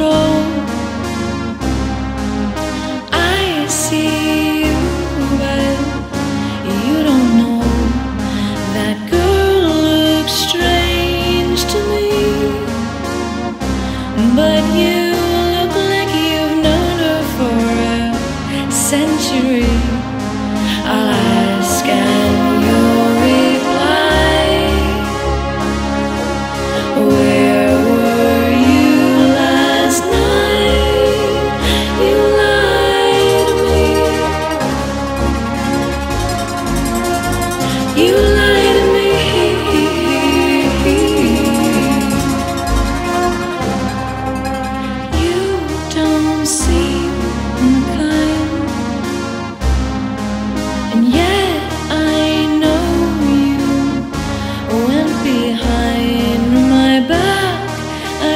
control. I see you, but you don't know. That girl looks strange to me, but you look like you've known her for a century. I'll ask and you'll reply, where were you last night? You lied to me. You lied to me. You don't seem kind, and yet I know you went behind my back.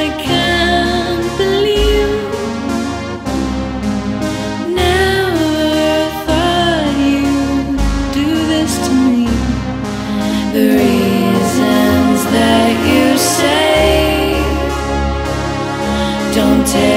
I can't believe. Never thought you'd do this to me. The reasons that you say don't take